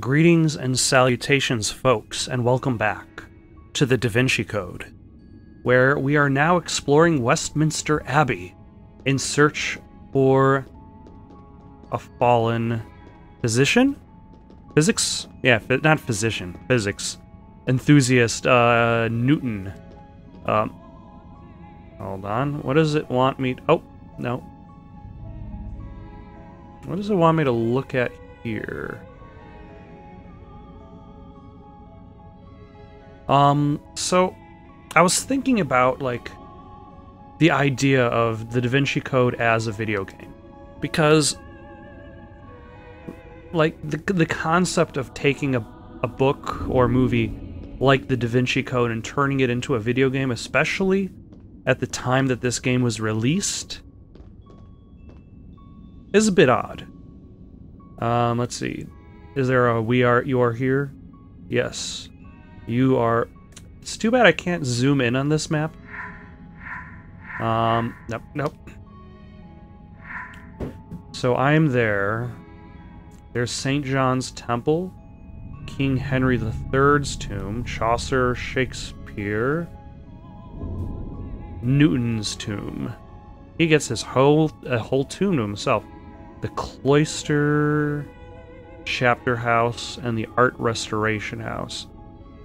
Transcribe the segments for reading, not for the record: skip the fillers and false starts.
Greetings and salutations, folks, and welcome back to The Da Vinci Code, where we are now exploring Westminster Abbey in search for a fallen physician? Physics? Yeah, not physician, physics. Enthusiast, Newton. Hold on, what does it want me... Oh, no. What does it want me to look at here? So I was thinking about, like, the idea of the Da Vinci Code as a video game, because, like, the concept of taking a book or movie like the Da Vinci Code and turning it into a video game, especially at the time that this game was released, is a bit odd. Let's see. Is there a you are here? Yes. You are... It's too bad I can't zoom in on this map. Nope. So I'm there. There's St. John's Temple, King Henry III's tomb, Chaucer, Shakespeare, Newton's tomb. He gets his whole tomb to himself. The cloister, chapter house, and the art restoration house.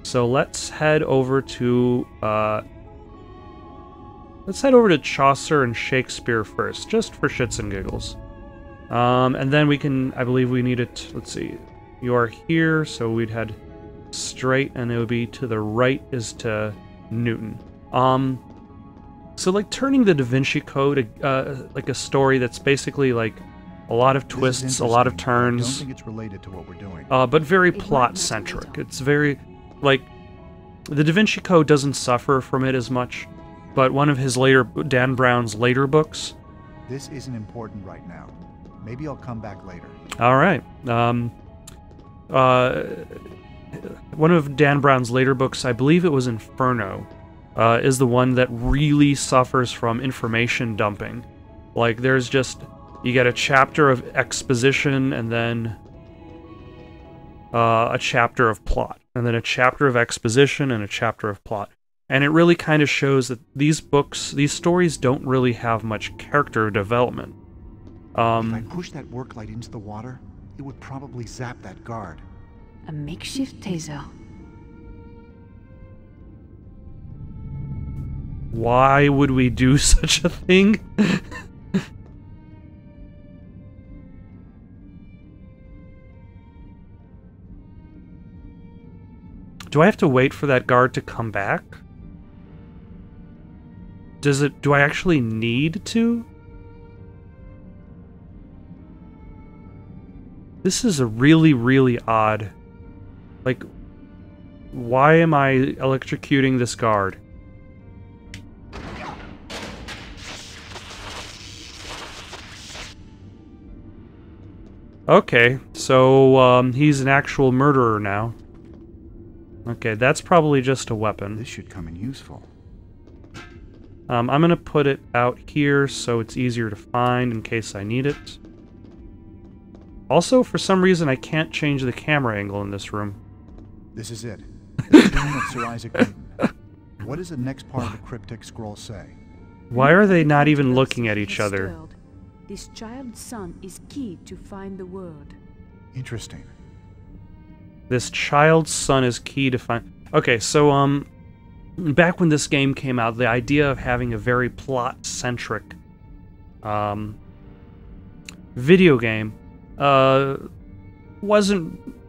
So let's head over to Chaucer and Shakespeare first, just for shits and giggles, and then we can. I believe we need it. Let's see. You are here, so we'd head straight, and it would be to the right is to Newton. So like turning the Da Vinci Code, like a story that's basically like a lot of twists, a lot of turns. I don't think it's related to what we're doing. But very plot centric. It's very like, the Da Vinci Code doesn't suffer from it as much, but one of his later, Dan Brown's later books. This isn't important right now. Maybe I'll come back later. All right. One of Dan Brown's later books, I believe it was Inferno, is the one that really suffers from information dumping. Like, there's just, you get a chapter of exposition and then a chapter of plot, and then a chapter of exposition and a chapter of plot. And it really kind of shows that these books, these stories don't really have much character development. If I push that work light into the water, it would probably zap that guard. A makeshift taser. Why would we do such a thing? Do I have to wait for that guard to come back? Does it... Do I actually need to? This is a really, really odd... Like, why am I electrocuting this guard? Okay, so he's an actual murderer now. Okay, that's probably just a weapon. This should come in useful. I'm gonna put it out here so it's easier to find in case I need it. Also, for some reason, I can't change the camera angle in this room. This is it. The tomb of Sir Isaac Newton. What does the next part of the cryptic scroll say? Why are they not even looking at each other? This child's son is key to find the word. Interesting. This child's son is key to find... Okay, so, back when this game came out, the idea of having a very plot-centric, video game, wasn't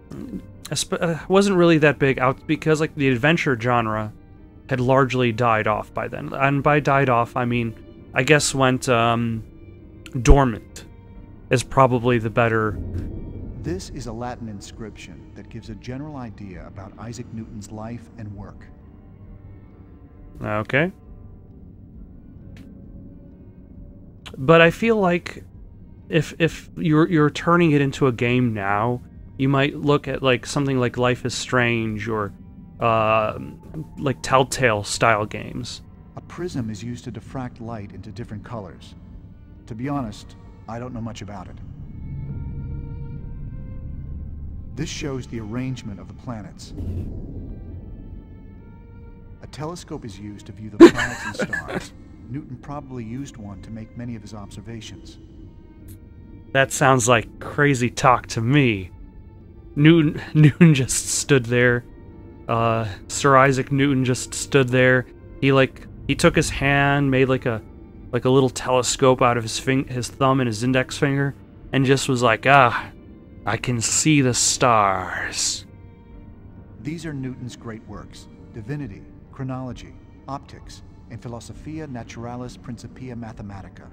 really that big out, because, like, the adventure genre had largely died off by then. And by died off, I mean, I guess went, dormant is probably the better... This is a Latin inscription that gives a general idea about Isaac Newton's life and work. Okay. But I feel like if you're turning it into a game now, you might look at like something like Life is Strange or like Telltale style games. A prism is used to diffract light into different colors. To be honest, I don't know much about it. This shows the arrangement of the planets. A telescope is used to view the planets and stars. Newton probably used one to make many of his observations. That sounds like crazy talk to me. Newton just stood there. Sir Isaac Newton just stood there. He took his hand, made like a little telescope out of his thumb and his index finger, and just was like, ah, I can see the stars. These are Newton's great works: divinity, chronology, optics, and Philosophia Naturalis Principia Mathematica.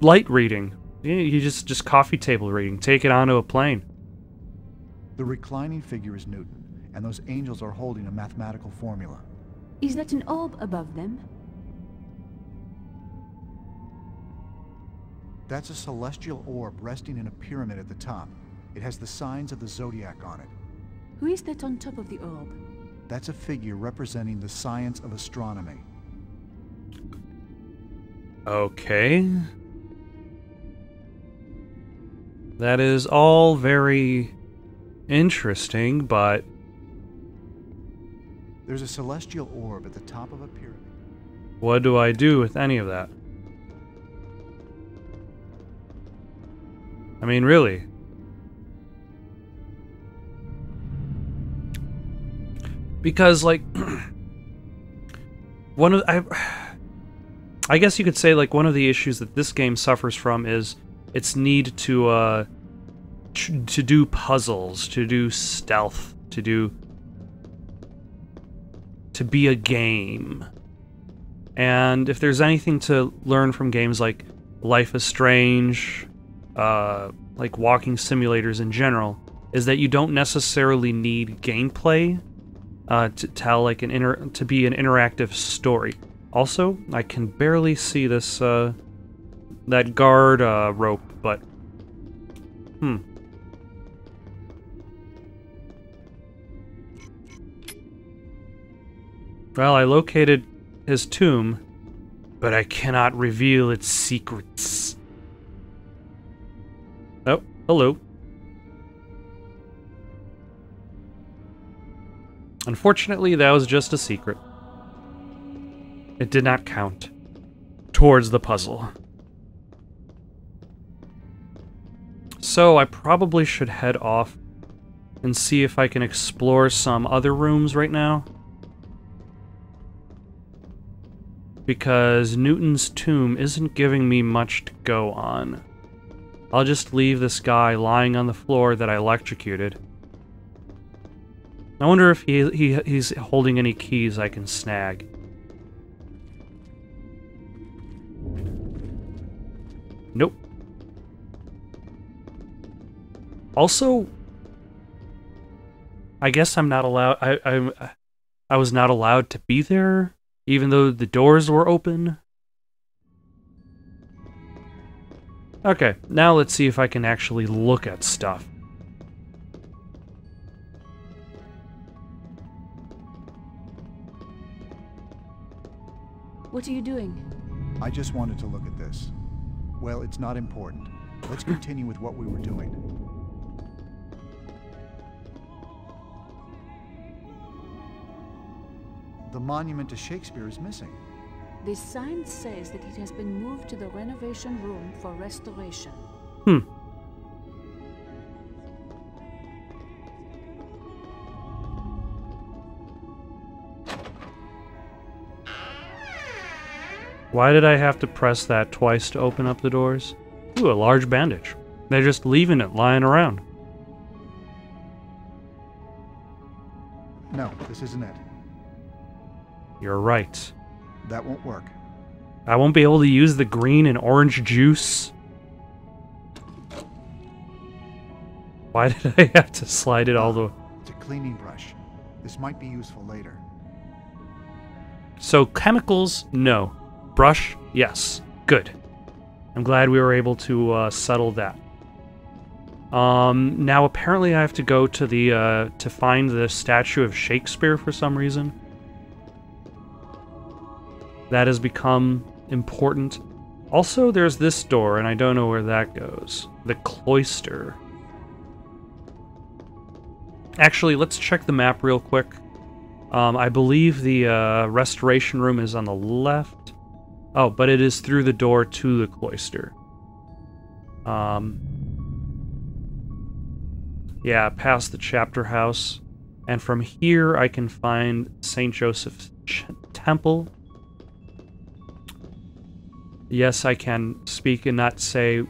Light reading. You just coffee table reading. Take it onto a plane. The reclining figure is Newton, and those angels are holding a mathematical formula. Is that an orb above them? That's a celestial orb resting in a pyramid at the top. It has the signs of the zodiac on it. Who is that on top of the orb? That's a figure representing the science of astronomy. Okay. That is all very interesting, but... There's a celestial orb at the top of a pyramid. What do I do with any of that? I mean, really. Because, like, I guess you could say, like, one of the issues that this game suffers from is its need to do puzzles, to do stealth, to be a game. And if there's anything to learn from games like Life is Strange, like walking simulators in general, is that you don't necessarily need gameplay to tell to be an interactive story. Also, I can barely see this that guard rope, but Well, I located his tomb, but I cannot reveal its secrets. Oh, hello. Unfortunately, that was just a secret. It did not count towards the puzzle. So I probably should head off and see if I can explore some other rooms right now. Because Newton's tomb isn't giving me much to go on. I'll just leave this guy lying on the floor that I electrocuted. I wonder if he's holding any keys I can snag. Nope. Also, I guess I'm not allowed... I was not allowed to be there, even though the doors were open. Okay, now let's see if I can actually look at stuff. What are you doing? I just wanted to look at this. Well, it's not important. Let's continue with what we were doing. The monument to Shakespeare is missing. The sign says that it has been moved to the renovation room for restoration. Hmm. Why did I have to press that twice to open up the doors? Ooh, a large bandage. They're just leaving it lying around. No, this isn't it. You're right. That won't work. I won't be able to use the green and orange juice. Why did I have to slide it all the way? It's a cleaning brush. This might be useful later. So chemicals, no. Brush, yes. Good. I'm glad we were able to settle that. Now apparently I have to go to the to find the statue of Shakespeare for some reason. That has become important. Also, there's this door, and I don't know where that goes. The cloister. Actually, let's check the map real quick. I believe the restoration room is on the left. Oh, but it is through the door to the cloister. Yeah, past the chapter house. And from here, I can find St. Joseph's Temple. Yes, I can speak and not say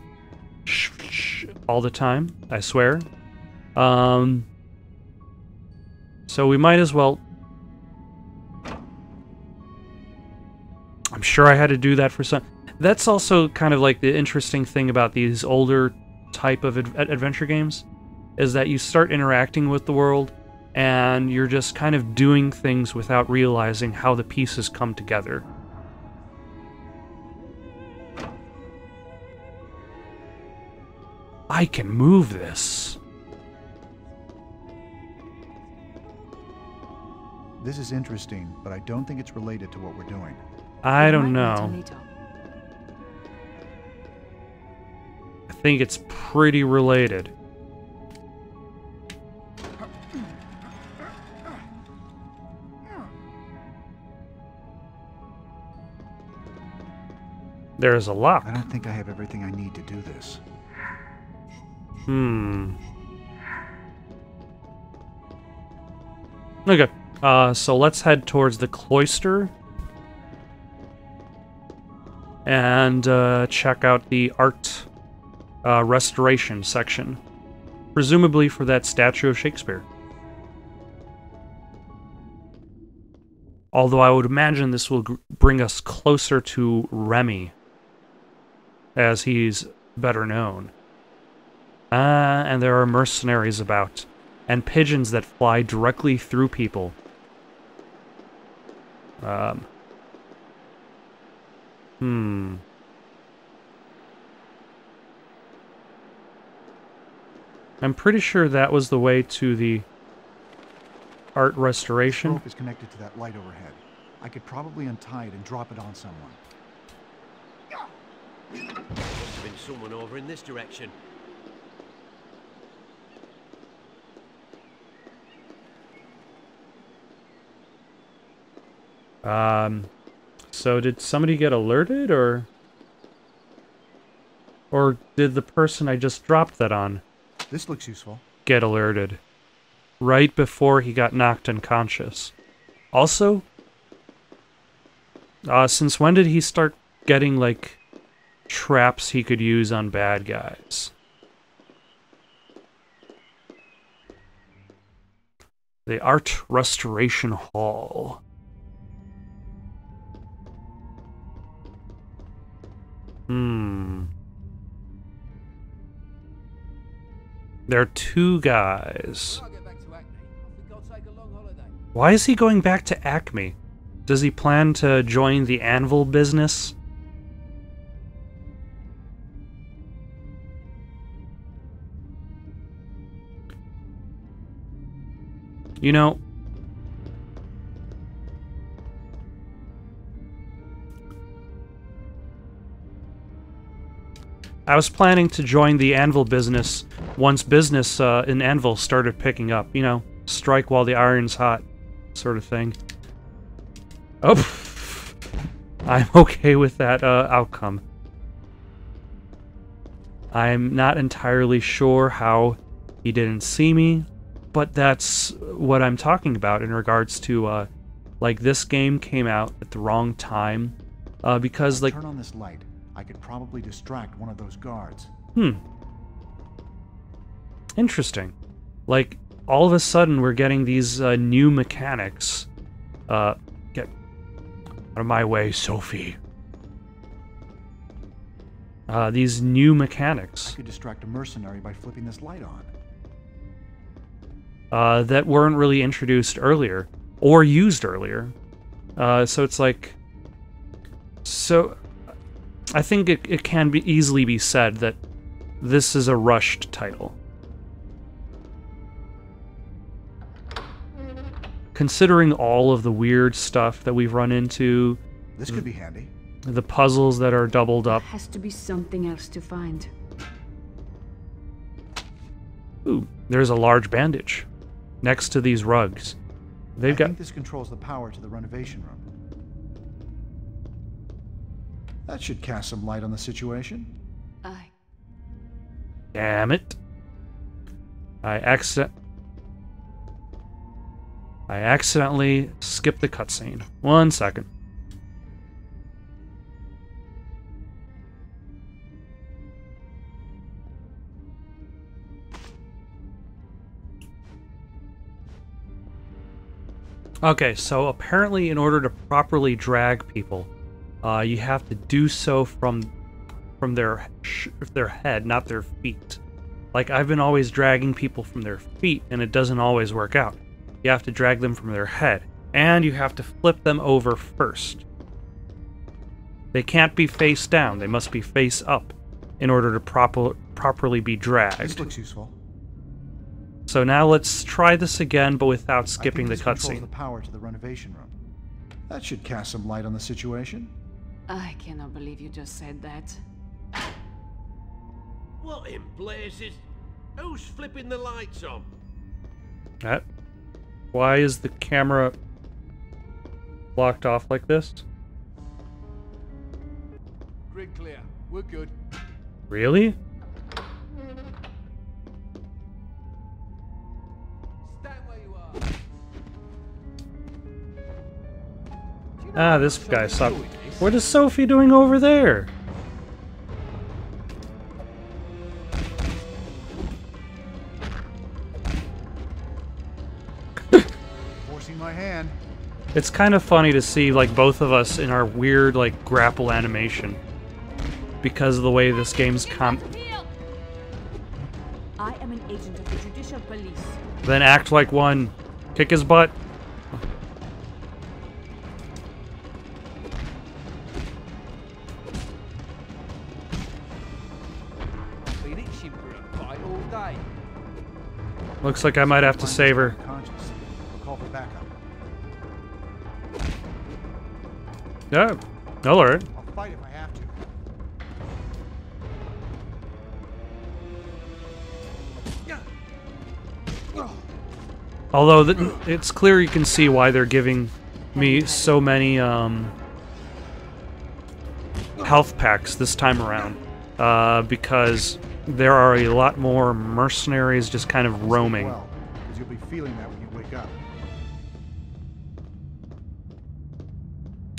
shh, shh all the time, I swear. So we might as well... I'm sure I had to do that for some... That's also kind of like the interesting thing about these older type of adventure games, is that you start interacting with the world, and you're just kind of doing things without realizing how the pieces come together. I can move this. This is interesting, but I don't think it's related to what we're doing. I don't know. I think it's pretty related. There's a lock. I don't think I have everything I need to do this. Okay. So let's head towards the cloister. And check out the art restoration section. Presumably for that statue of Shakespeare. Although I would imagine this will bring us closer to Remy, as he's better known. And there are mercenaries about, and pigeons that fly directly through people. I'm pretty sure that was the way to the art restoration. The rope is connected to that light overhead. I could probably untie it and drop it on someone. There must have been someone over in this direction. So did somebody get alerted, or did the person I just dropped that on this looks useful get alerted right before he got knocked unconscious? Also, since when did he start getting, like, traps he could use on bad guys? The Art Restoration Hall. There are two guys. Why is he going back to Acme? Does he plan to join the anvil business? You know, I was planning to join the anvil business once business in Anvil started picking up. You know, strike while the iron's hot, sort of thing. Oh, I'm okay with that outcome. I'm not entirely sure how he didn't see me, but that's what I'm talking about in regards to, like, this game came out at the wrong time, because, like... Turn on this light. I could probably distract one of those guards. Interesting. Like, all of a sudden we're getting these new mechanics. Get out of my way, Sophie. These new mechanics. I could distract a mercenary by flipping this light on. That weren't really introduced earlier. Or used earlier. So it's like... So... I think it can be easily be said that this is a rushed title. Considering all of the weird stuff that we've run into, this could be handy. The puzzles that are doubled up. There has to be something else to find. Ooh, there's a large bandage. next to these rugs. They've got... I think this controls the power to the renovation room. That should cast some light on the situation. Aye. Damn it. I accidentally skipped the cutscene. 1 second. Okay, so apparently in order to properly drag people, you have to do so from their head, not their feet. Like, I've been always dragging people from their feet, and it doesn't always work out. You have to drag them from their head, and you have to flip them over first. They can't be face down, they must be face up in order to properly be dragged. This looks useful. So now let's try this again, but without skipping the cutscene. The power to the renovation room. That should cast some light on the situation. I cannot believe you just said that. What in blazes? Who's flipping the lights on? Why is the camera blocked off like this? Grid clear. We're good. Really? Ah, this guy stopped. What is Sophie doing over there? Forcing my hand. It's kind of funny to see, like, both of us in our weird, like, grapple animation because of the way this game's I am an agent of the judicial police. Then act like one. Kick his butt. Looks like I might have to save her. Yeah, no alert. I'll fight if I have to. Although it's clear you can see why they're giving me so many health packs this time around, because there are a lot more mercenaries just kind of roaming. Well, because you'll be feeling that when you wake up.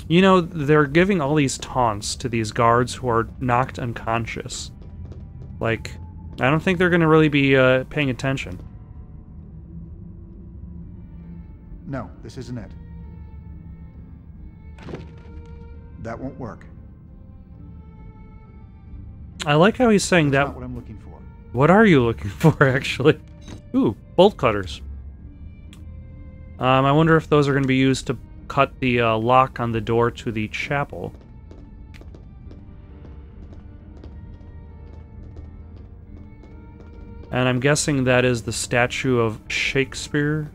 You know, they're giving all these taunts to these guards who are knocked unconscious. Like, I don't think they're going to really be paying attention. No, this isn't it. That won't work. I like how he's saying that. That's not what I'm looking for. What are you looking for, actually? Ooh, bolt cutters. I wonder if those are going to be used to cut the lock on the door to the chapel. And I'm guessing that is the statue of Shakespeare.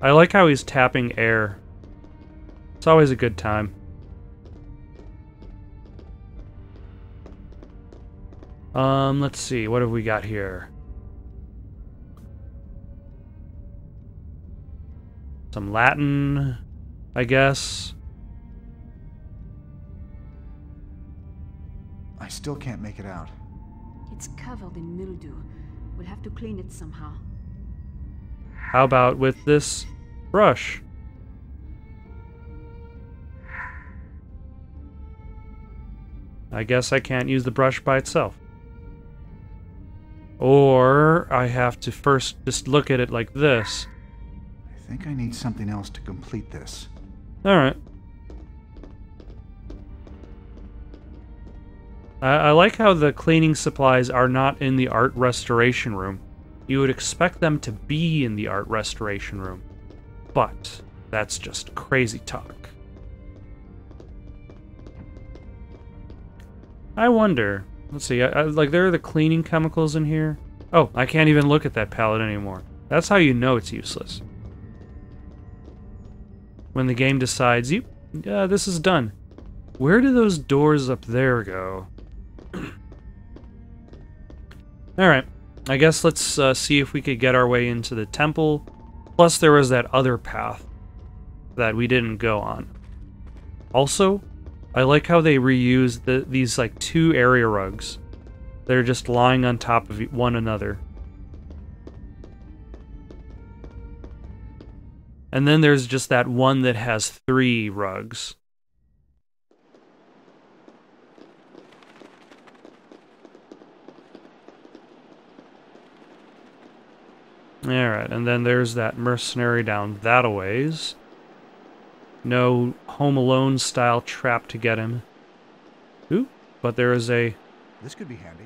I like how he's tapping air. It's always a good time. Let's see, what have we got here? Some Latin, I guess. I still can't make it out. It's covered in mildew. We'll have to clean it somehow. How about with this brush? I guess I can't use the brush by itself. Or I have to first just look at it like this. I think I need something else to complete this. Alright. I like how the cleaning supplies are not in the art restoration room. You would expect them to be in the art restoration room, but that's just crazy talk. I wonder, let's see, like there are the cleaning chemicals in here. Oh, I can't even look at that palette anymore. That's how you know it's useless. When the game decides, this is done. Where do those doors up there go? Alright, I guess let's see if we could get our way into the temple. Plus there was that other path that we didn't go on. Also, I like how they reused these like two area rugs. They're just lying on top of one another. And then there's just that one that has three rugs. Alright, and then there's that mercenary down that a ways. No Home Alone style trap to get him. Ooh, but there is a... This could be handy.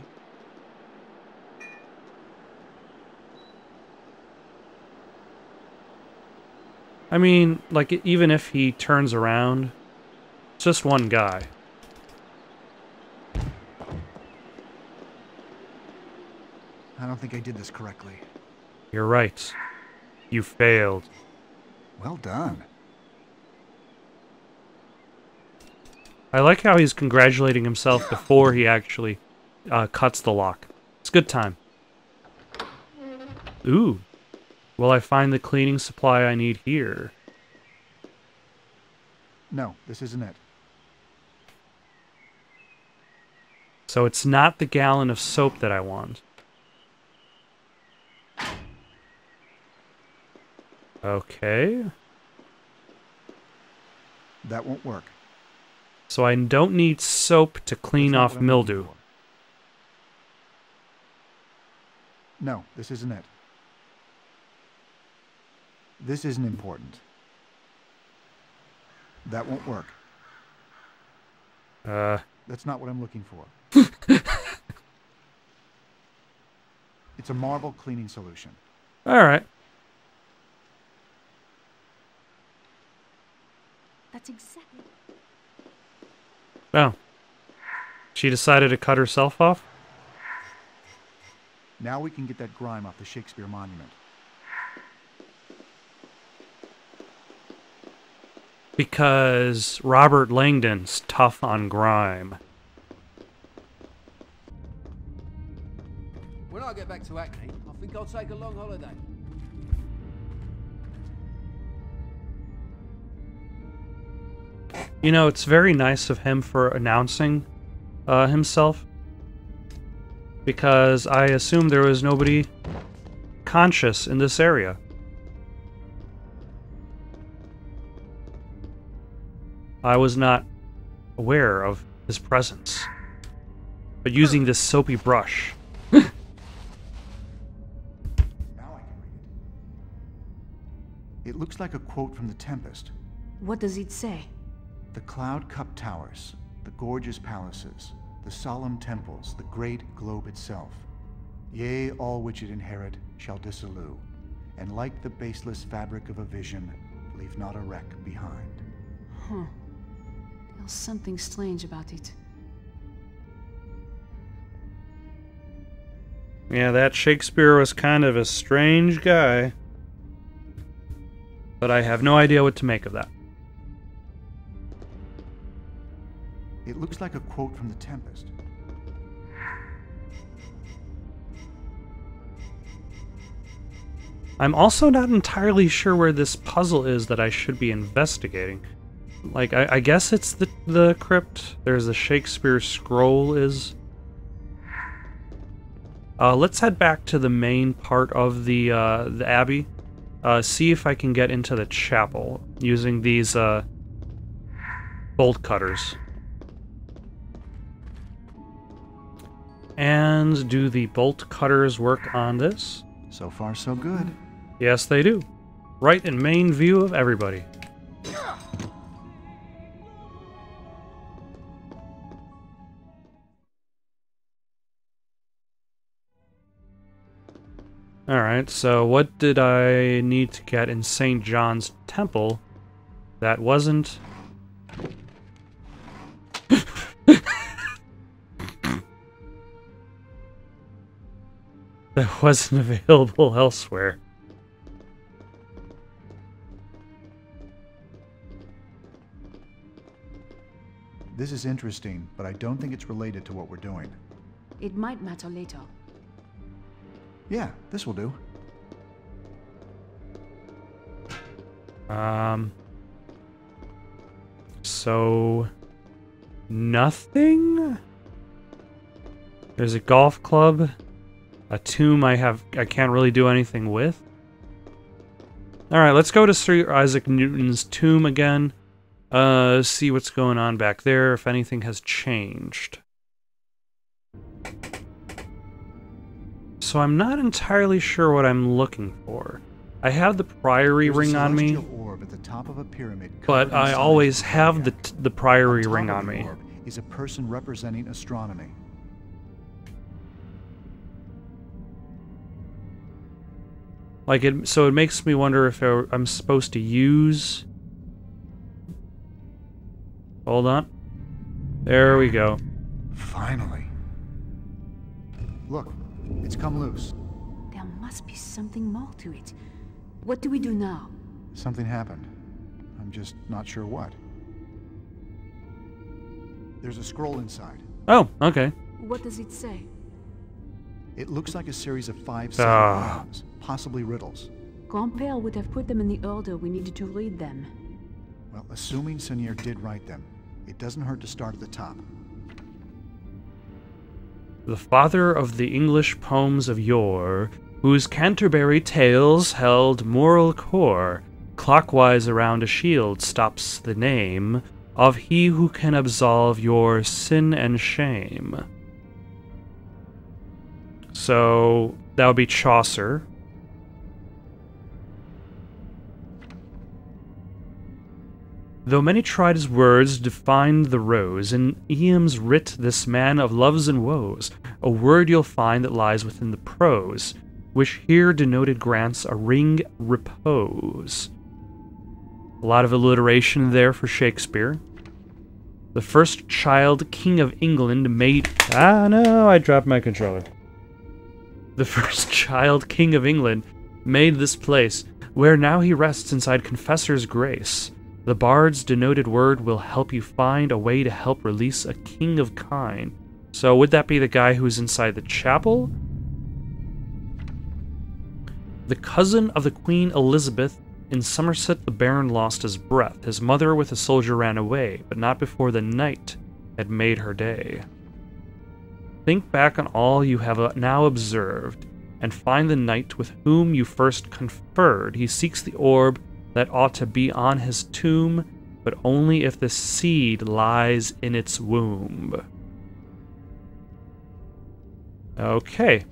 I mean, like, even if he turns around, it's just one guy. I don't think I did this correctly. You're right. You failed. Well done. I like how he's congratulating himself before he actually cuts the lock. It's good time. Ooh. Will I find the cleaning supply I need here? No, this isn't it. So it's not the gallon of soap that I want. Okay. That won't work. So I don't need soap to clean off mildew. No, this isn't it. This isn't important. That won't work. That's not what I'm looking for. It's a marble cleaning solution. All right. That's exactly. Oh. She decided to cut herself off? Now we can get that grime off the Shakespeare monument. Because Robert Langdon's tough on grime. When I get back to Acne, I think I'll take a long holiday. You know, it's very nice of him for announcing himself, because I assume there was nobody conscious in this area. I was not aware of his presence, but using this soapy brush. It looks like a quote from The Tempest. What does it say? The cloud-cupped towers, the gorgeous palaces, the solemn temples, the great globe itself. Yea, all which it inherit shall dissolue, and like the baseless fabric of a vision, leave not a wreck behind. Huh. There's something strange about it. Yeah, that Shakespeare was kind of a strange guy. But I have no idea what to make of that. It looks like a quote from The Tempest. I'm also not entirely sure where this puzzle is that I should be investigating. Like, I guess it's the crypt. There's a Shakespeare scroll is. Let's head back to the main part of the abbey. See if I can get into the chapel using these bolt cutters. And do the bolt cutters work on this? So far, so good. Yes, they do. Right in main view of everybody. Alright, so what did I need to get in St. John's Temple that wasn't... that wasn't available elsewhere. This is interesting, but I don't think it's related to what we're doing. It might matter later. Yeah, this will do. So nothing? There's a golf club, a tomb I can't really do anything with. All right, let's go to Sir Isaac Newton's tomb again. See what's going on back there, if anything has changed. So I'm not entirely sure what I'm looking for. I have the Priory ring on me, but I always have the Priory ring on me. Is a person representing astronomy. Like it, so it makes me wonder if I'm supposed to use. Hold on. There we go. Finally. Look, it's come loose. There must be something more to it. What do we do now? Something happened. I'm just not sure what. There's a scroll inside. Oh, okay. What does it say? It looks like a series of 5 signs, possibly riddles. Compere would have put them in the order we needed to read them. Well, assuming Seigneur did write them, it doesn't hurt to start at the top. The father of the English poems of yore, whose Canterbury Tales held moral core, clockwise around a shield stops the name of he who can absolve your sin and shame. So that would be Chaucer. Though many tried his words to find the rose, in Eam's writ this man of loves and woes, a word you'll find that lies within the prose, which here denoted grants a ring repose. A lot of alliteration there for Shakespeare. The first child king of England made... Ah, no, I dropped my controller. The first child king of England made this place, where now he rests inside confessor's grace. The bard's denoted word will help you find a way to help release a king of kind. So would that be the guy who's inside the chapel? The cousin of the Queen Elizabeth, in Somerset the Baron lost his breath. His mother with a soldier ran away, but not before the night had made her day. Think back on all you have now observed, and find the knight with whom you first conferred. He seeks the orb that ought to be on his tomb, but only if the seed lies in its womb. Okay.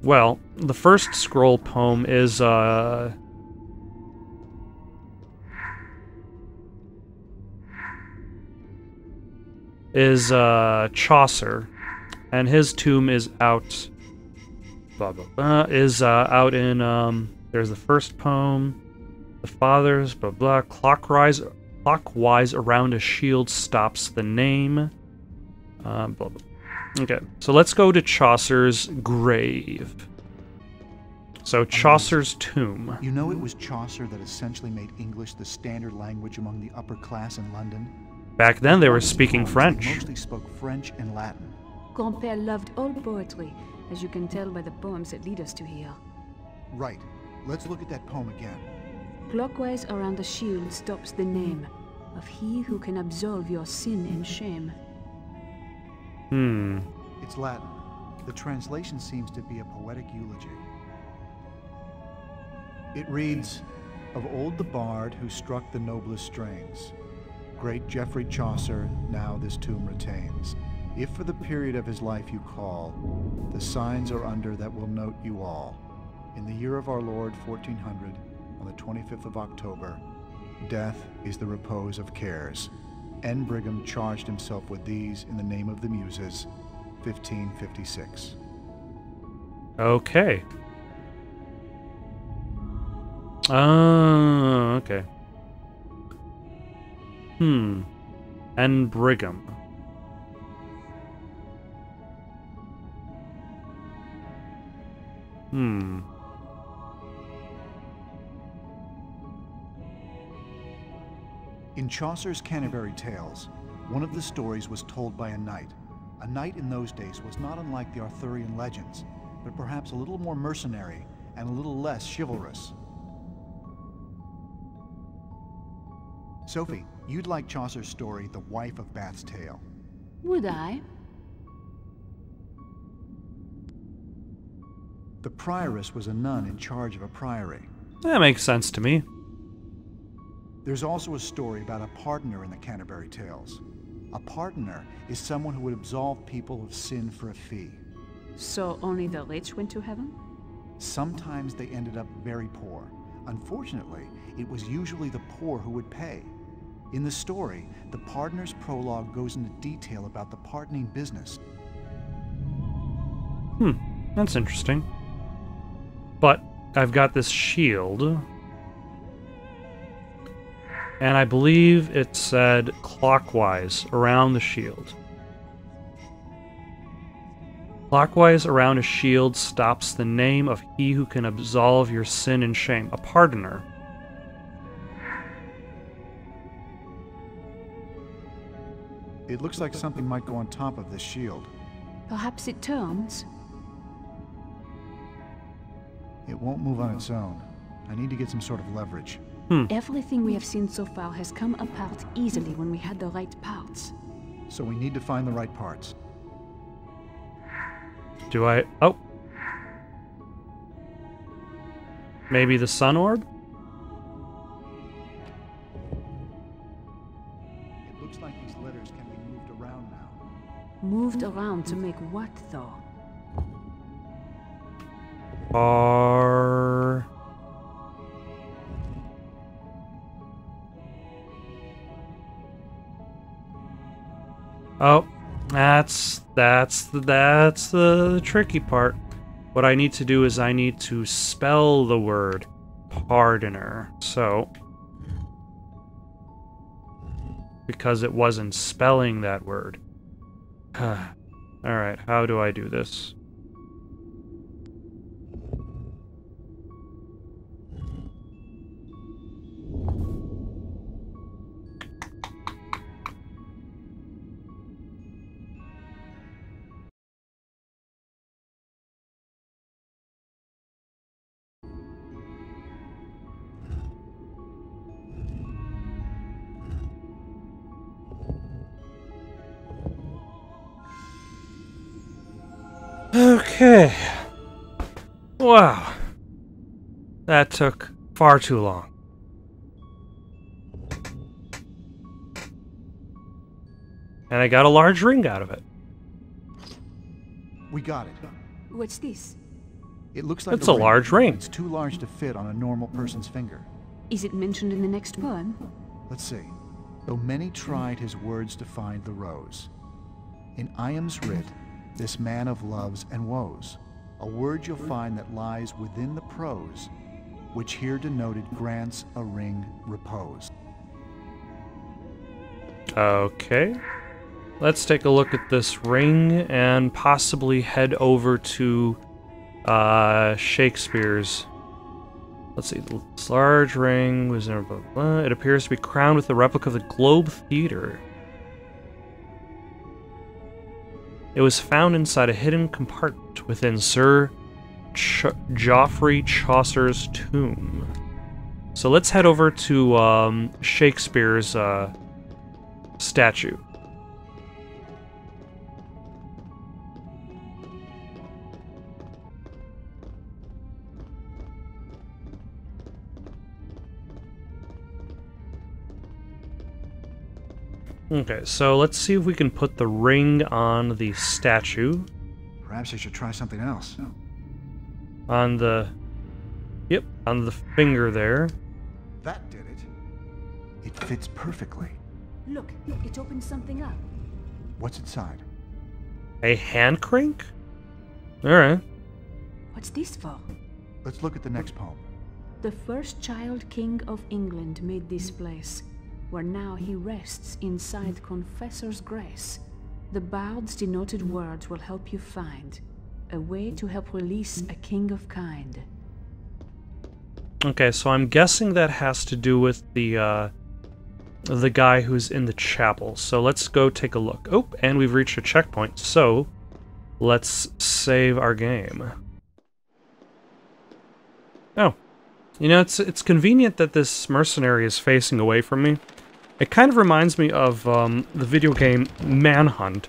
Well, the first scroll poem is, Chaucer, and his tomb is out... Blah, blah, blah, is, out in, there's the first poem, the father's, blah, blah, clockwise around a shield stops the name, blah, blah. Okay, so let's go to Chaucer's grave. So Chaucer's tomb. You know, it was Chaucer that essentially made English the standard language among the upper class in London. Back then they were speaking French. They mostly spoke French and Latin. Compère loved old poetry, as you can tell by the poems that lead us to here. Right. Let's look at that poem again. Clockwise around the shield stops the name of he who can absolve your sin and shame. Hmm. It's Latin. The translation seems to be a poetic eulogy. It reads, "Of old the bard who struck the noblest strains, great Geoffrey Chaucer now this tomb retains. If for the period of his life you call, the signs are under that will note you all. In the year of our Lord 1400, on the 25th of October, death is the repose of cares. N. Brigham charged himself with these in the name of the Muses, 1556. Okay. Oh, okay. Hmm. N. Brigham. Hmm. In Chaucer's Canterbury Tales, One of the stories was told by a knight. A knight in those days was not unlike the Arthurian legends, but perhaps a little more mercenary and a little less chivalrous. Sophie, you'd like Chaucer's story, The Wife of Bath's Tale. Would I? The prioress was a nun in charge of a priory. That makes sense to me. There's also a story about a pardoner in the Canterbury Tales. A pardoner is someone who would absolve people of sin for a fee. So only the rich went to heaven? Sometimes they ended up very poor. Unfortunately, it was usually the poor who would pay. In the story, the pardoner's prologue goes into detail about the pardoning business. Hmm, that's interesting. But I've got this shield. And I believe it said clockwise around the shield. Clockwise around a shield stops the name of he who can absolve your sin and shame. A pardoner. It looks like something might go on top of this shield. Perhaps it turns. It won't move on its own. I need to get some sort of leverage. Everything we have seen so far has come apart easily when we had the right parts. So we need to find the right parts. Do I... Oh. Maybe the sun orb? Moved around to make what, though? Are... Oh, that's the tricky part. What I need to do is I need to spell the word pardoner. So, because it wasn't spelling that word. Alright, how do I do this? Okay. Wow. That took far too long. And I got a large ring out of it. We got it. What's this? It looks like it's a large ring. It's too large to fit on a normal person's finger. Is it mentioned in the next poem? Let's see. Though many tried his words to find the rose. In Iam's writ, this man of loves and woes, a word you'll find that lies within the prose, which here denoted grants a ring repose. Okay. Let's take a look at this ring and possibly head over to Shakespeare's. Let's see, this large ring was in blah, blah. It appears to be crowned with a replica of the Globe Theatre. It was found inside a hidden compartment within Sir Geoffrey Chaucer's tomb. So let's head over to Shakespeare's statue. Okay, so let's see if we can put the ring on the statue. Perhaps I should try something else. No. On the... Yep, on the finger there. That did it. It fits perfectly. Look, it opens something up. What's inside? A hand crank? Alright. What's this for? Let's look at the next poem. The first child king of England made this place, where now he rests inside confessor's grace. The bard's denoted words will help you find a way to help release a king of kind. Okay, so I'm guessing that has to do with the the guy who's in the chapel. So let's go take a look. Oh, and we've reached a checkpoint, so let's save our game. Oh. You know, it's convenient that this mercenary is facing away from me. It kind of reminds me of the video game Manhunt,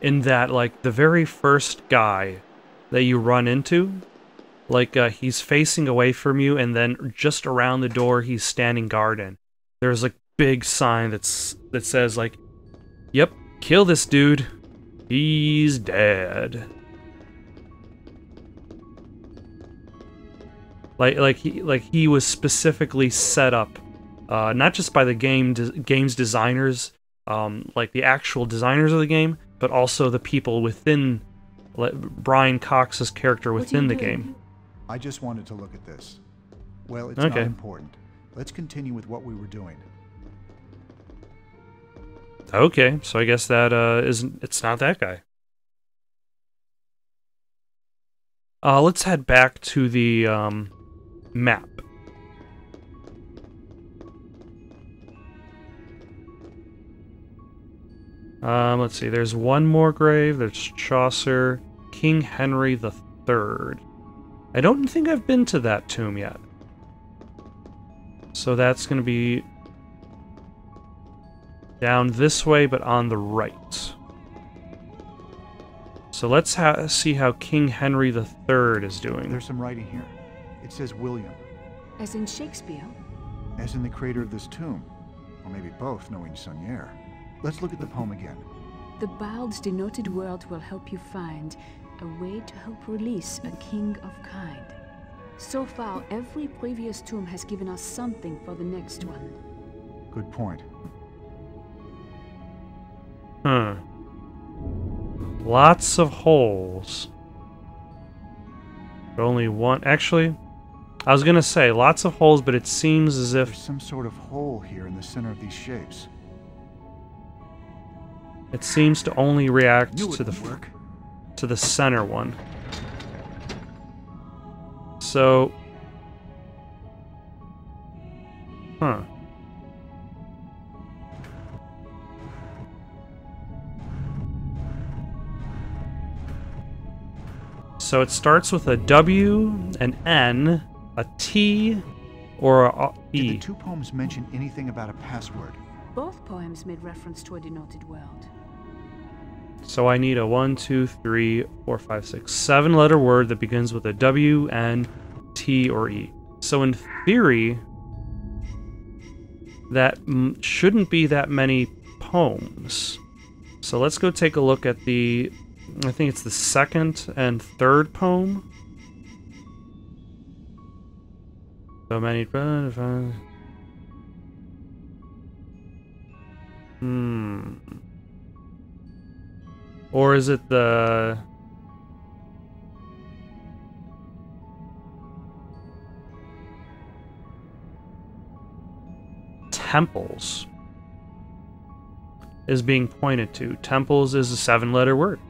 in that, like, the very first guy that you run into, like, he's facing away from you, and then just around the door he's standing guard in. There's, like, big sign that says, like, yep, kill this dude. He's dead. Like he was specifically set up, not just by the game's designers, like the actual designers of the game, but also the people within, like, Brian Cox's character within the game. I just wanted to look at this. Well, it's not important. Let's continue with what we were doing. Okay, so I guess that it's not that guy. Let's head back to the map. Let's see, there's one more grave, there's Chaucer, King Henry III. I don't think I've been to that tomb yet. So that's going to be down this way, but on the right. So let's see how King Henry III is doing. There's some writing here. It says William. As in Shakespeare? As in the creator of this tomb. Or maybe both, knowing Sonier. Let's look at the poem again. The bard's denoted word will help you find a way to help release a king of kind. So far, every previous tomb has given us something for the next one. Good point. Huh. Lots of holes. But only one. Actually, I was gonna say lots of holes, but it seems as if there's some sort of hole here in the center of these shapes. It seems to only react to the center one. So, huh. So it starts with a W, an N, a T, or a E. Did the two poems mention anything about a password? Both poems made reference to a denoted word. So I need a 1, 2, 3, 4, 5, 6, 7 letter word that begins with a W, N, T, or E. So in theory, that shouldn't be that many poems. So let's go take a look at the, I think it's the second and third poem. So many. Or is it the... Temples is being pointed to. Temples is a 7-letter word.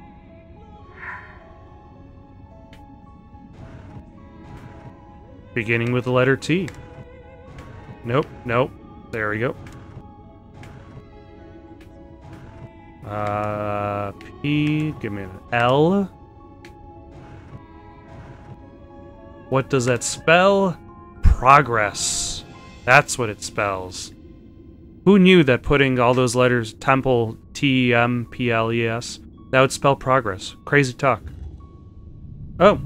Beginning with the letter T. Nope, nope. There we go. P, give me an L. What does that spell? Progress. That's what it spells. Who knew that putting all those letters, temple, T-E-M-P-L-E-S, that would spell progress. Crazy talk. Oh.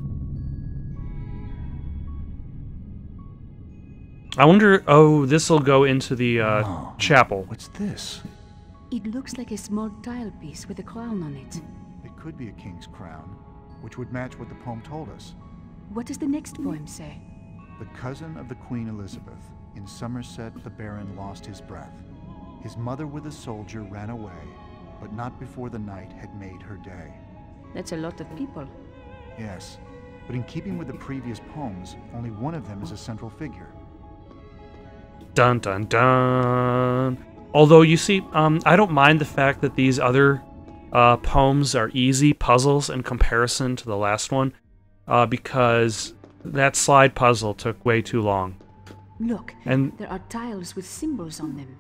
I wonder, oh, this'll go into the, chapel. What's this? It looks like a small tile piece with a crown on it. It could be a king's crown, which would match what the poem told us. What does the next poem say? The cousin of the Queen Elizabeth. In Somerset, the Baron lost his breath. His mother with a soldier ran away, but not before the night had made her day. That's a lot of people. Yes, but in keeping with the previous poems, only one of them is a central figure. Dun dun dun. Although, you see, I don't mind the fact that these other poems are easy puzzles in comparison to the last one, because that slide puzzle took way too long. Look, and there are tiles with symbols on them.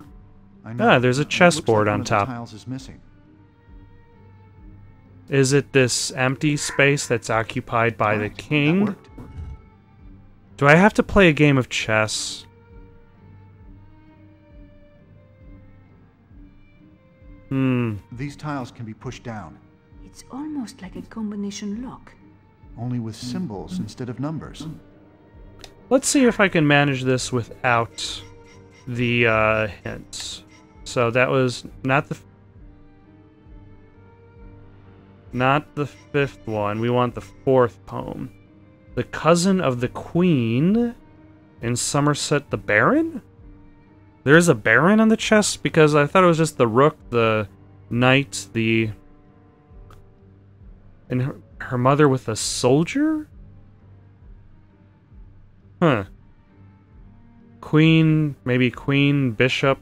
I know. Ah, there's a chessboard on top. Tiles is missing. Is it this empty space that's occupied by the king? Do I have to play a game of chess? These tiles can be pushed down. It's almost like a combination lock. Only with symbols instead of numbers. Let's see if I can manage this without the hints. So that was not the fifth one. We want the fourth poem. The cousin of the queen in Somerset, the baron? There's a baron on the chest? Because I thought it was just the rook, the knight, the... And her mother with a soldier? Huh. Queen, maybe queen, bishop.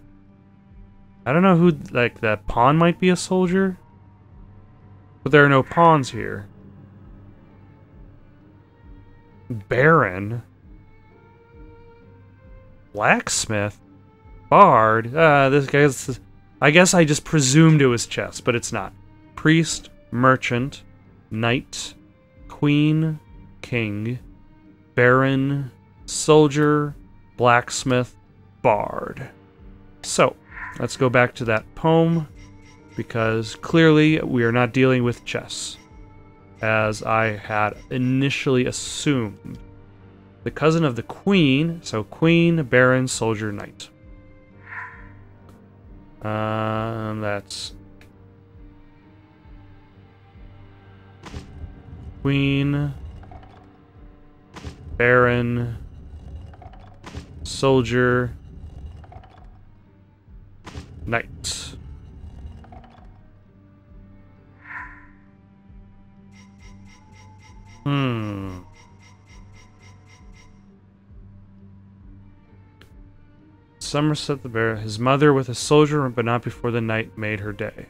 I don't know who, like, that pawn might be a soldier. But there are no pawns here. Baron. Blacksmith. Bard. This guy's... I guess I just presumed it was chess, but it's not. Priest, merchant, knight, queen, king, baron, soldier, blacksmith, bard. So, let's go back to that poem, because clearly we are not dealing with chess, as I had initially assumed. The cousin of the queen, so queen, baron, soldier, knight. That's... Queen, baron, soldier, knight. Somerset the bear, his mother with a soldier, but not before the knight made her day.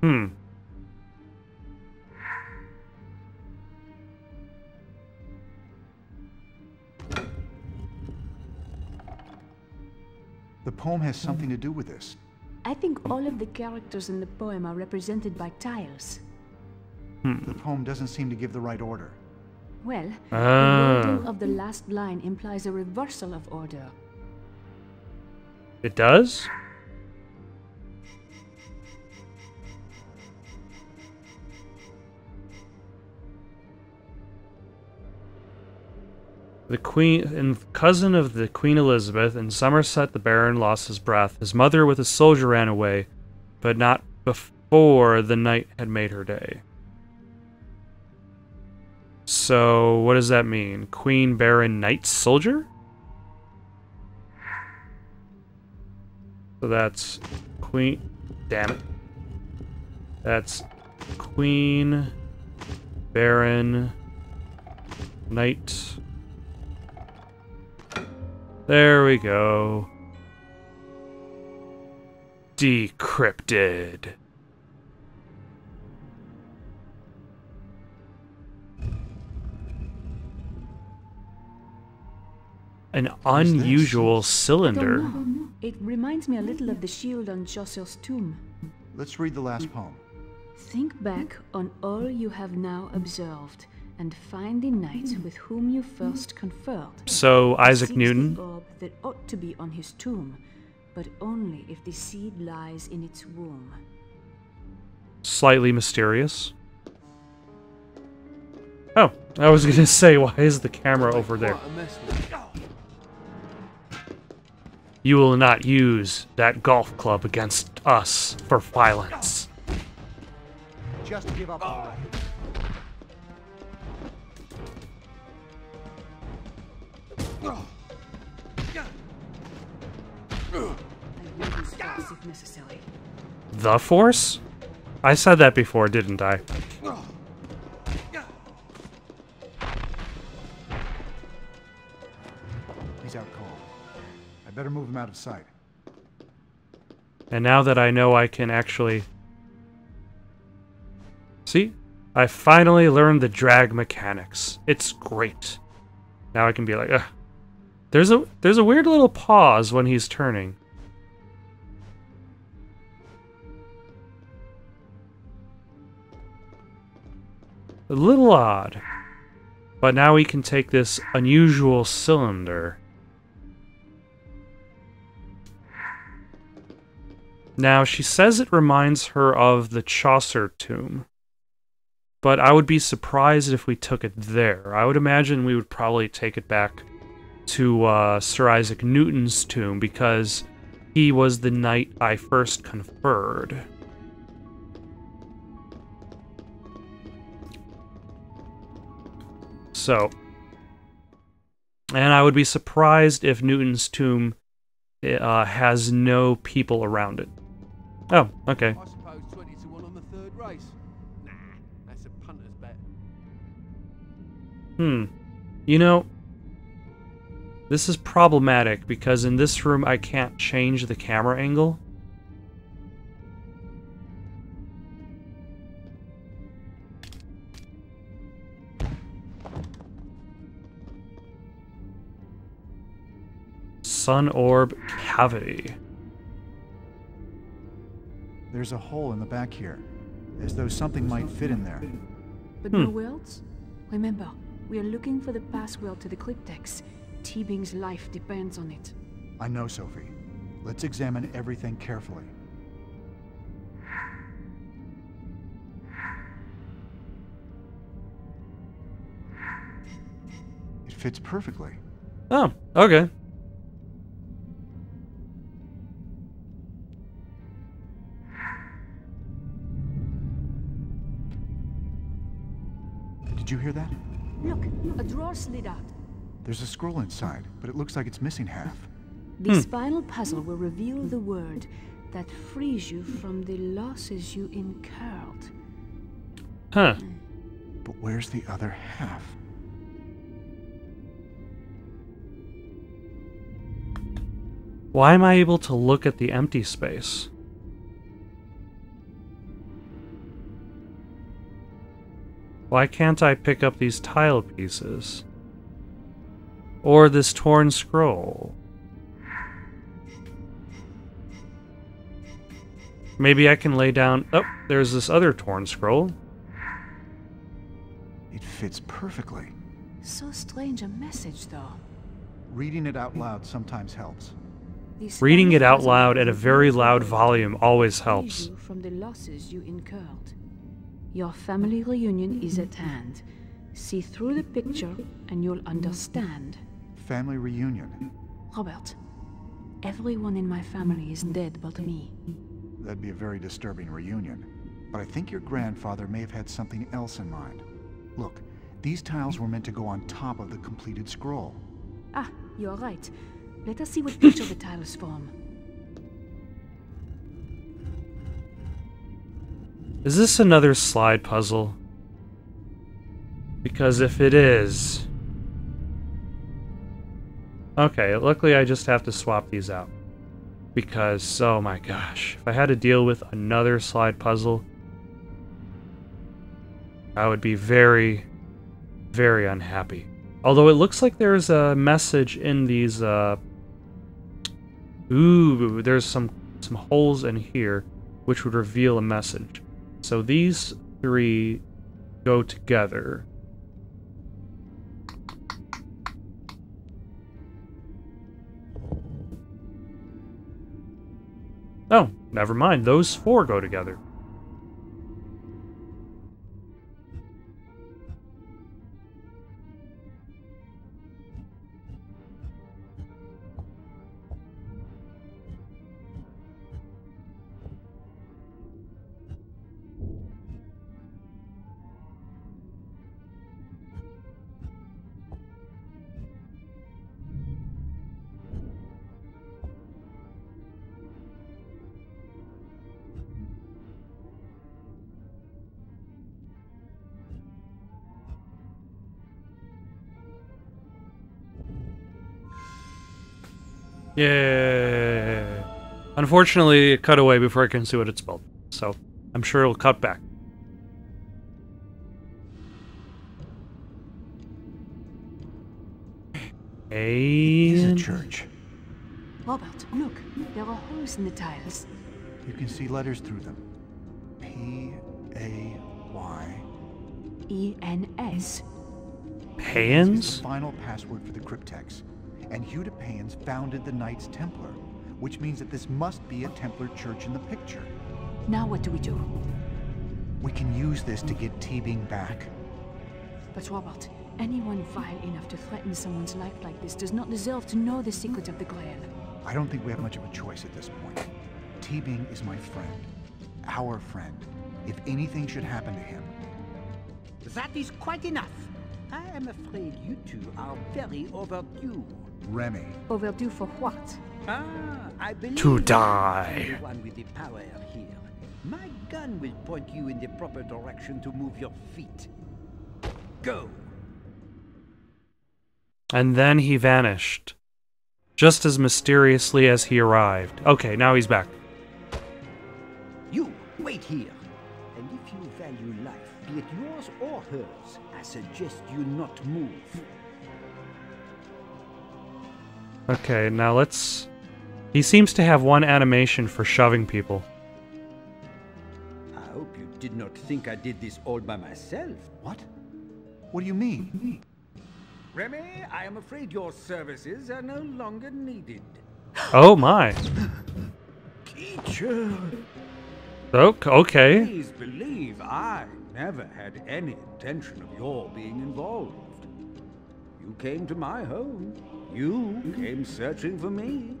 The poem has something to do with this. I think all of the characters in the poem are represented by tiles. The poem doesn't seem to give the right order. Well, the wording of the last line implies a reversal of order. It does? The queen and cousin of the Queen Elizabeth in Somerset, the baron lost his breath. His mother with a soldier ran away, but not before the knight had made her day. So what does that mean? Queen, baron, knight, soldier? So that's queen. Damn it. That's queen, baron, knight. There we go. Decrypted. An unusual cylinder. It reminds me a little of the shield on Chaucer's tomb. Let's read the last poem. Think back on all you have now observed, and find the knight with whom you first conferred. So Isaac Newton. The orb that ought to be on his tomb, but only if the seed lies in its womb. Slightly mysterious. Oh, I was gonna say, why is the camera over there? You will not use that golf club against us for violence. Just give up on it. The force? I said that before, didn't I? He's out cold. I better move him out of sight. And now that I know I can actually... See? I finally learned the drag mechanics. It's great. Now I can be like, ugh. There's a weird little pause when he's turning. A little odd. But now we can take this unusual cylinder. Now, she says it reminds her of the Chaucer tomb. But I would be surprised if we took it there. I would imagine we would probably take it back to Sir Isaac Newton's tomb, because he was the knight I first conferred. So, and I would be surprised if Newton's tomb has no people around it. Oh, okay. I suppose 20-1 on the third race. Nah, that's a punter's bet. You know, this is problematic because in this room I can't change the camera angle. Sun orb cavity. There's a hole in the back here, as though something might fit in there. But no worlds? Remember, we are looking for the password to the cryptex. Teabing's life depends on it. I know, Sophie. Let's examine everything carefully. It fits perfectly. Oh, okay. Did you hear that? Look, a drawer slid out. There's a scroll inside, but it looks like it's missing half. This final puzzle will reveal the word that frees you from the losses you incurred. Huh. But where's the other half? Why am I able to look at the empty space? Why can't I pick up these tile pieces? Or this torn scroll? Maybe I can lay down... Oh, there's this other torn scroll. It fits perfectly. So strange a message, though. Reading it out loud sometimes helps. Reading it out loud at a very loud volume always helps. From the losses you incurred. Your family reunion is at hand. See through the picture and you'll understand. Family reunion? Robert, everyone in my family is dead but me. That'd be a very disturbing reunion. But I think your grandfather may have had something else in mind. Look, these tiles were meant to go on top of the completed scroll. Ah, you're right. Let us see what picture the tiles form. Is this another slide puzzle? Because if it is... Okay, luckily I just have to swap these out. Because, oh my gosh, if I had to deal with another slide puzzle, I would be very, very unhappy. Although it looks like there's a message in these, Ooh, there's some holes in here, which would reveal a message. So these three go together. Oh, never mind. Those four go together. Yeah. Unfortunately, it cut away before I can see what it's spelled, so I'm sure it'll cut back. It is a church. Robert, look, there are holes in the tiles. You can see letters through them. P-A-Y-E-N-S. Payens? It's the final password for the cryptex. And Hugues de Payens founded the Knights Templar, which means that this must be a Templar church in the picture. Now what do? We can use this to get Teabing back. But Robert, anyone vile enough to threaten someone's life like this does not deserve to know the secret of the Grail. I don't think we have much of a choice at this point. Teabing is my friend. Our friend. If anything should happen to him. That is quite enough. I am afraid you two are very overdue. Remy. Overdue for what? Ah, I believe to die. One with the power here. My gun will point you in the proper direction to move your feet. Go. And then he vanished. Just as mysteriously as he arrived. Okay, now he's back. You, wait here. And if you value life, be it yours or hers, I suggest you not move. Okay, now let's... He seems to have one animation for shoving people. I hope you did not think I did this all by myself. What? What do you mean? Remy, I am afraid your services are no longer needed. Oh my. Teacher. Okay. Please believe I never had any intention of your being involved. You came to my home. You came searching for me.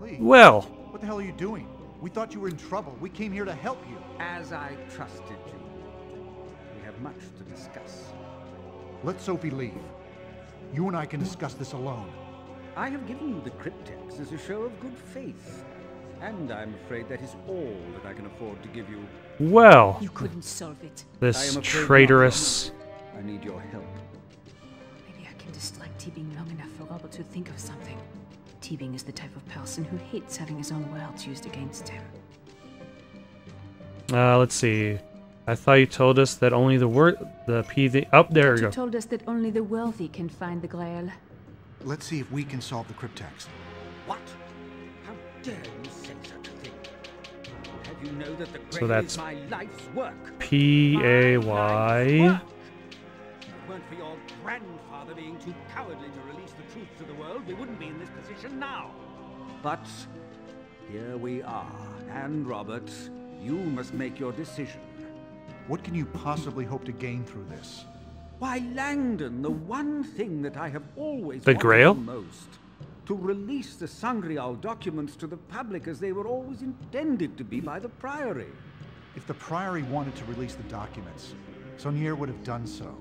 Please. Well. What the hell are you doing? We thought you were in trouble. We came here to help you. As I trusted you. We have much to discuss. Let Sophie leave. You and I can discuss this alone. I have given you the cryptex as a show of good faith. And I'm afraid that is all that I can afford to give you. Well. You couldn't solve it. This traitorous. I need your help. Maybe I can dislike Teabing long enough for Robert to think of something. Teabing is the type of person who hates having his own words used against him. Let's see. I thought you told us that only you told us that only the wealthy can find the Grail. Let's see if we can solve the cryptex. What? How dare you say such a thing? Have you know that the Grail is my life's work? P-A-Y. If it weren't for your grandfather being too cowardly to release the truth to the world, we wouldn't be in this position now. But here we are, and Robert, you must make your decision. What can you possibly hope to gain through this? Why, Langdon, the one thing that I have always wanted most. To release the Sangreal documents to the public as they were always intended to be by the Priory. If the Priory wanted to release the documents, Sonier would have done so.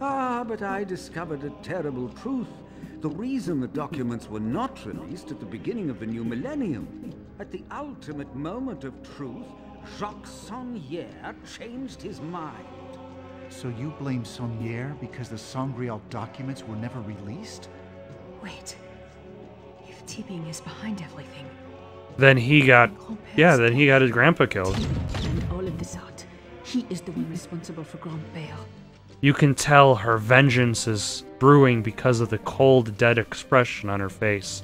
Ah, but I discovered a terrible truth. The reason the documents were not released at the beginning of the new millennium, at the ultimate moment of truth, Jacques Sonier changed his mind. So you blame Sonier because the Sangreal documents were never released? Wait. If Teabing is behind everything... Then he got... Yeah, then he got his grandpa killed. And all of this art, he is the one responsible for Grandpère. You can tell her vengeance is brewing because of the cold, dead expression on her face.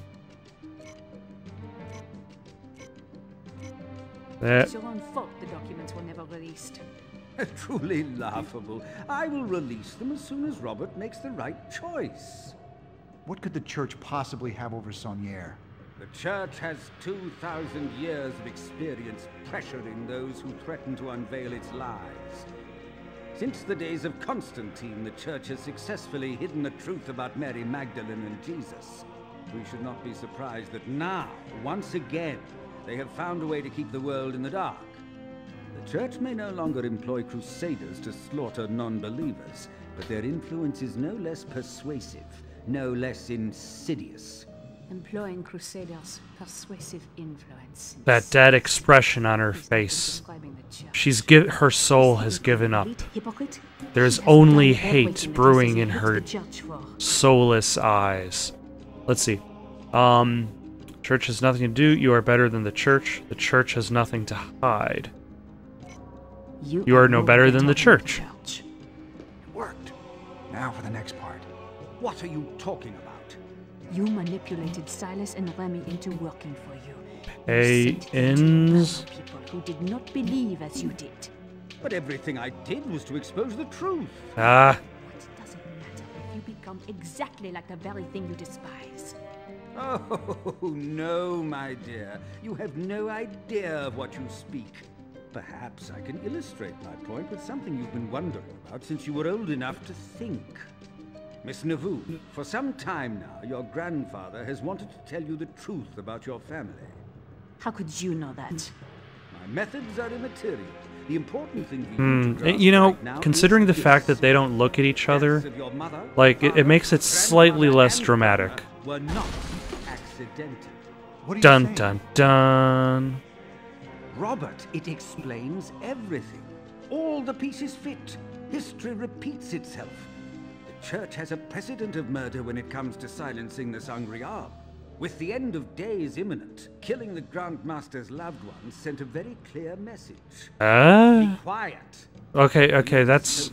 It's your own fault the documents were never released. Truly laughable. I will release them as soon as Robert makes the right choice. What could the church possibly have over Sonier? The church has 2,000 years of experience pressuring those who threaten to unveil its lies. Since the days of Constantine, the church has successfully hidden the truth about Mary Magdalene and Jesus. We should not be surprised that now, once again, they have found a way to keep the world in the dark. The church may no longer employ crusaders to slaughter non-believers, but their influence is no less persuasive, no less insidious. Employing crusaders, persuasive influence. That dead expression on her face. Her soul has given up. There's only hate brewing in her soulless eyes. Let's see. Church has nothing to do. You are better than the church. The church has nothing to hide. You are no better than the church. It worked. Now for the next part. What are you talking about? You manipulated Silas and Remy into working for you. Payens. People who did not believe as you did. But everything I did was to expose the truth. Ah. What does it matter if you become exactly like the very thing you despise? Oh, no, my dear. You have no idea of what you speak. Perhaps I can illustrate my point with something you've been wondering about since you were old enough to think. Miss Nauvoo, for some time now, your grandfather has wanted to tell you the truth about your family. How could you know that? My methods are immaterial. The important thing you know, right, considering the fact that they don't look at each other, like, it makes it slightly less dramatic. Were not accidental. What dun saying? Dun dun. Robert, it explains everything. All the pieces fit. History repeats itself. The church has a precedent of murder when it comes to silencing the Sangreal. With the end of days imminent, killing the Grand Master's loved ones sent a very clear message. Be quiet. Okay, that's...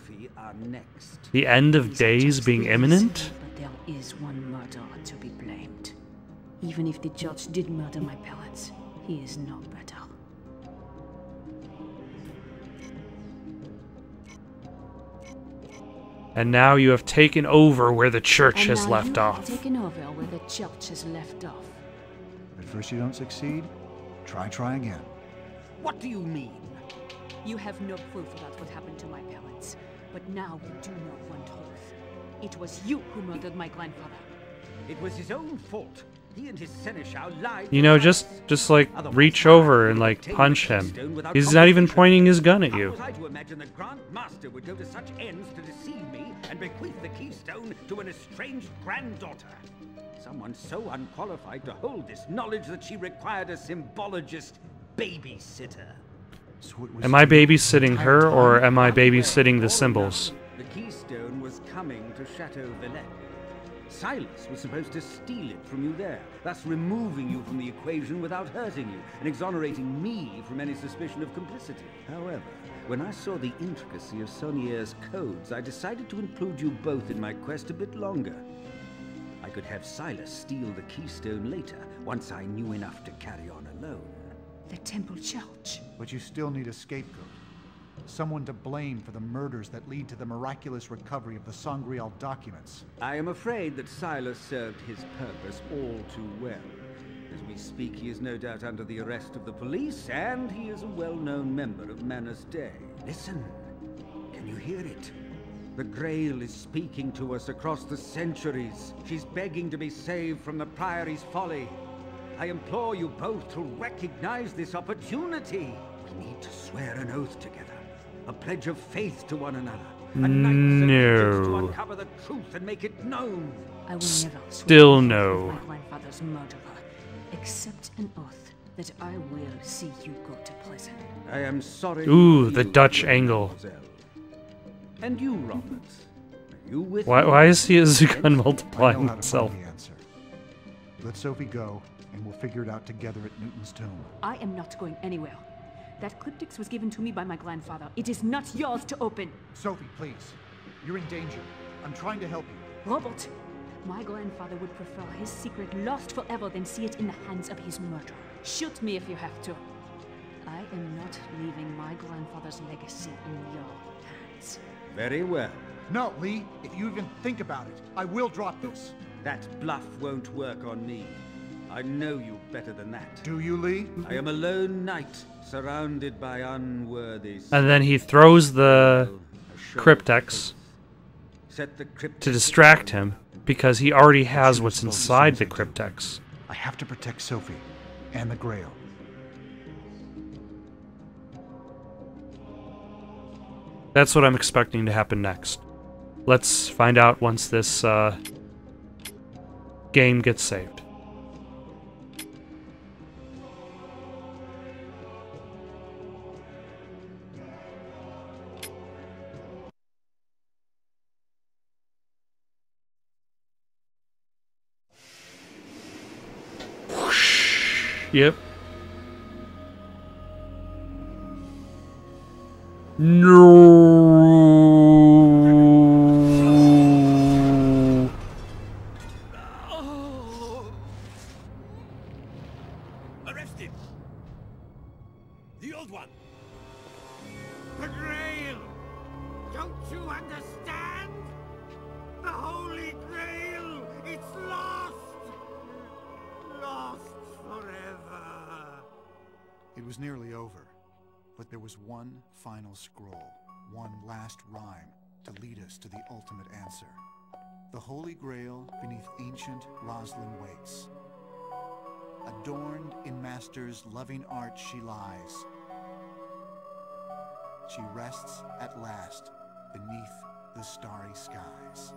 The end of days being imminent? But there is one murderer to be blamed. Even if the judge did murder my parents, he is no better. And now you have taken over where the church has left off. At first you don't succeed. Try again. What do you mean? You have no proof about what happened to my parents, but now we do know one truth. It was you who murdered my grandfather. It was his own fault. He and his seneschal lied. You know, just like reach over and like punch him. He's not even pointing his gun at you. How was I to imagine the Grand Master would go to such ends to deceive me and bequeath the keystone to an estranged granddaughter? Someone so unqualified to hold this knowledge that she required a symbologist babysitter. So am I babysitting her, or am I babysitting the symbols? The keystone was coming to Chateau Villette. Silas was supposed to steal it from you there, thus removing you from the equation without hurting you, and exonerating me from any suspicion of complicity. However, when I saw the intricacy of Sonnier's codes, I decided to include you both in my quest a bit longer. I could have Silas steal the keystone later, once I knew enough to carry on alone. The Temple Church. But you still need a scapegoat. Someone to blame for the murders that lead to the miraculous recovery of the Sangreal documents. I am afraid that Silas served his purpose all too well. As we speak, he is no doubt under the arrest of the police, and he is a well-known member of Manus Dei. Listen, can you hear it? The Grail is speaking to us across the centuries. She's begging to be saved from the Priory's folly. I implore you both to recognize this opportunity. We need to swear an oath together. A pledge of faith to one another. A knight's allegiance to uncover the truth and make it known. I will never swear my grandfather's murderer, except an oath that I will see you go to prison. I am sorry. Ooh, the Dutch angle. And you, Roberts, are you with me? Why is he a Zukan multiplying himself? Let Sophie go, and we'll figure it out together at Newton's tomb. I am not going anywhere. That cryptix was given to me by my grandfather. It is not yours to open. Sophie, please. You're in danger. I'm trying to help you. Robert, my grandfather would prefer his secret lost forever than see it in the hands of his murderer. Shoot me if you have to. I am not leaving my grandfather's legacy in your hands. Very well. No, Lee. If you even think about it, I will drop this. That bluff won't work on me. I know you better than that. Do you, Lee? I am a lone knight, surrounded by unworthy... And then he throws the cryptex to distract him, because he already has what's inside the cryptex. I have to protect Sophie and the Grail. That's what I'm expecting to happen next. Let's find out once this game gets saved. Yep. No. was nearly over, but there was one final scroll, one last rhyme to lead us to the ultimate answer. The Holy Grail beneath ancient Rosslyn waits. Adorned in master's loving art she lies. She rests at last beneath the starry skies.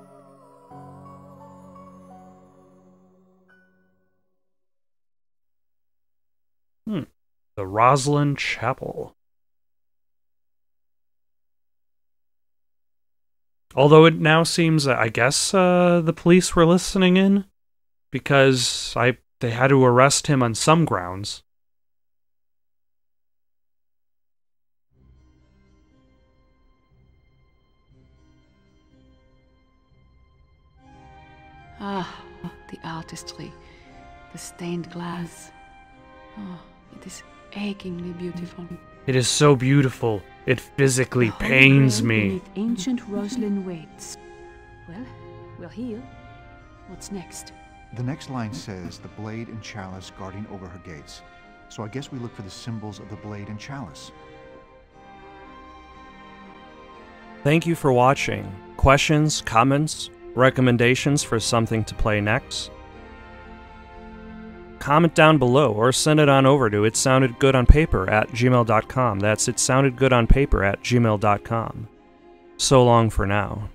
The Rosslyn Chapel. Although it now seems, I guess, the police were listening in, because they had to arrest him on some grounds. Ah, the artistry, the stained glass. Oh, it is achingly beautiful. It is so beautiful. It physically pains me. Ancient Rosslyn waits. Well, we're here. What's next? The next line says the blade and chalice guarding over her gates. So I guess we look for the symbols of the blade and chalice. Thank you for watching. Questions, comments, recommendations for something to play next? Comment down below or send it on over to itsoundedgoodonpaper@gmail.com. That's itsoundedgoodonpaper@gmail.com. So long for now.